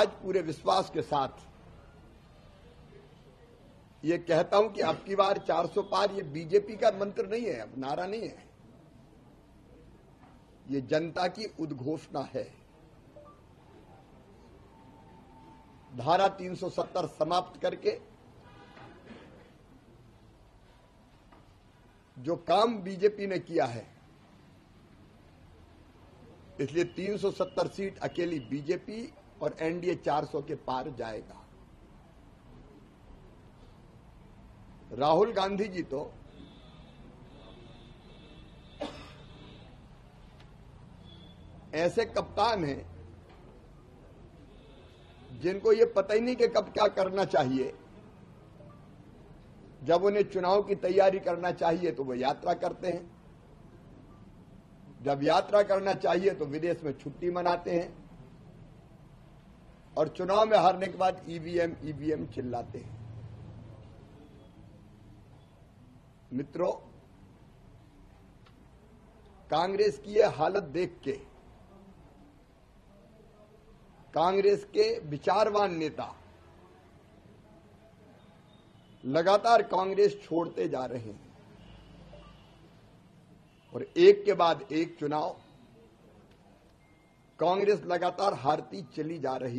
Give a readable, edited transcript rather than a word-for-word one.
आज पूरे विश्वास के साथ ये कहता हूं कि अब की बार 400 पार ये बीजेपी का मंत्र नहीं है, अब नारा नहीं है, ये जनता की उद्घोषणा है। धारा 370 समाप्त करके जो काम बीजेपी ने किया है, इसलिए 370 सीट अकेली बीजेपी और एनडीए 400 के पार जाएगा। राहुल गांधी जी तो ऐसे कप्तान हैं जिनको ये पता ही नहीं कि कब क्या करना चाहिए। जब उन्हें चुनाव की तैयारी करना चाहिए तो वो यात्रा करते हैं, जब यात्रा करना चाहिए तो विदेश में छुट्टी मनाते हैं, और चुनाव में हारने के बाद ईवीएम ईवीएम चिल्लाते हैं। मित्रों, कांग्रेस की यह हालत देख के कांग्रेस के विचारवान नेता लगातार कांग्रेस छोड़ते जा रहे हैं और एक के बाद एक चुनाव कांग्रेस लगातार हारती चली जा रही है।